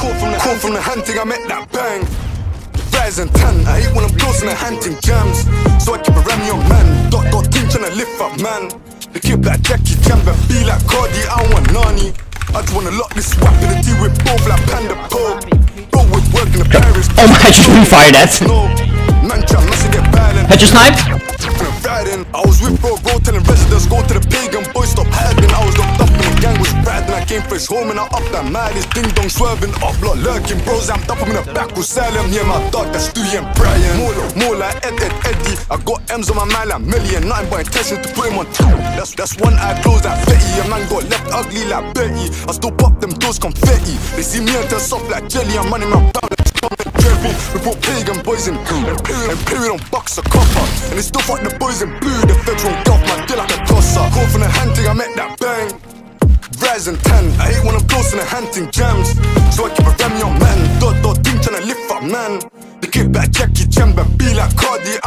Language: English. Caught from the hunting, I met that bang. Rise and tan, I hate when I'm close and I'm hunting jams. So I keep around your man, dot team tryna lift up man. They keep like Jackie Chan, but be like Cardi, I don't want Nani. I just wanna lock this wap in the deal with both like Panda Pope. Bro was working in Paris. Oh my, I just pre-fired that. Man, try not to get violent. I just sniped. I was with bro telling residents go to the pagan boys stop hiding. I was locked up and the gang was riding. I came for his home and I up that mileage. Ding dong swerving, up lot lurking. Bros amped up, I'm in the back with Salem. Yeah, my dog, that's Stewie and Brian. More like Eddie. I got M's on my mind like million. Nothing but intention to put him on top. That's one eye closed like Fetty. A man got left ugly like Betty. I still pop them doors confetti. They see me and turn soft like jelly. I'm running my down like Tom and Jerry. We put pagan boys in blue. Imperial on bucks a copper. And they still fuck the boys in blue. The federal golf, my deal like a tosser. Caught from the hunting, I met that bang. Rise and tan, I hate when I'm close and the hunting jams. So I keep a ram your man. Dot team tryna lift up man. They keep back Jackie Chan, but be like Cardi.